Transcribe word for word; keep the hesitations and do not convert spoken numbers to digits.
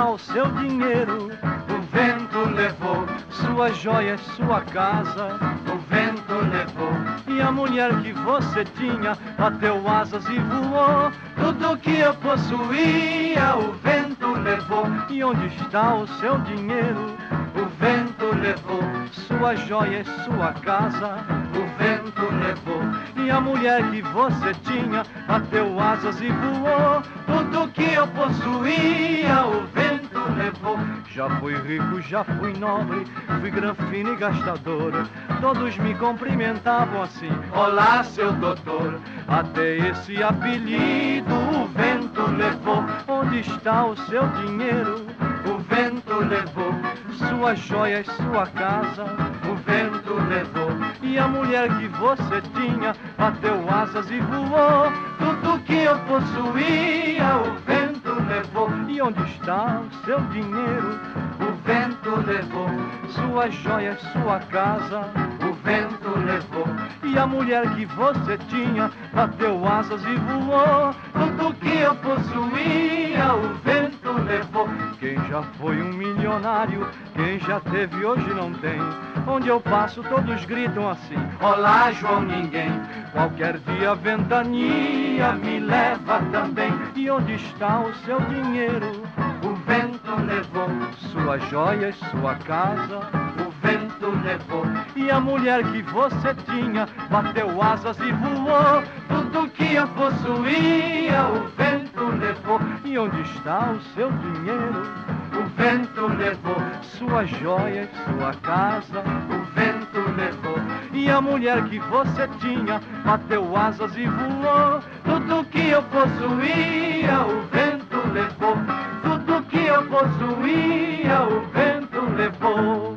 Natal seu dinheiro, o vento levou. Suas joias, sua casa, o vento levou. E a mulher que você tinha bateu asas e voou. Tudo que eu possuía, o vento levou. E onde está o seu dinheiro? O vento levou. Suas joias, sua casa, o vento levou. E a mulher que você tinha bateu asas e voou. Tudo que eu possuía, o vento levou. Já fui rico, já fui nobre, fui granfino e gastador. Todos me cumprimentavam assim, olá seu doutor. Até esse apelido o vento levou. Onde está o seu dinheiro? O vento levou. Suas joias, sua casa, o vento levou. E a mulher que você tinha bateu asas e voou. Tudo que eu possuía, o vento levou. E onde está o seu dinheiro? O vento levou. Suas joias, sua casa, o vento levou. E a mulher que você tinha bateu asas e voou. Tudo que eu possuía, o vento levou. Quem já foi um milionário, quem já teve hoje não tem. Onde eu passo todos gritam assim, olá João Ninguém. Qualquer dia a ventania me leva também. E onde está o seu dinheiro? O vento levou. Suas joias, sua casa, o vento levou. E a mulher que você tinha bateu asas e voou. Tudo que eu possuía, o vento levou. E onde está o seu dinheiro? O vento levou. Suas joias, sua casa, o vento levou. E a mulher que você tinha bateu asas e voou. Tudo que eu possuía, o vento levou. Tudo que eu possuía, o vento levou.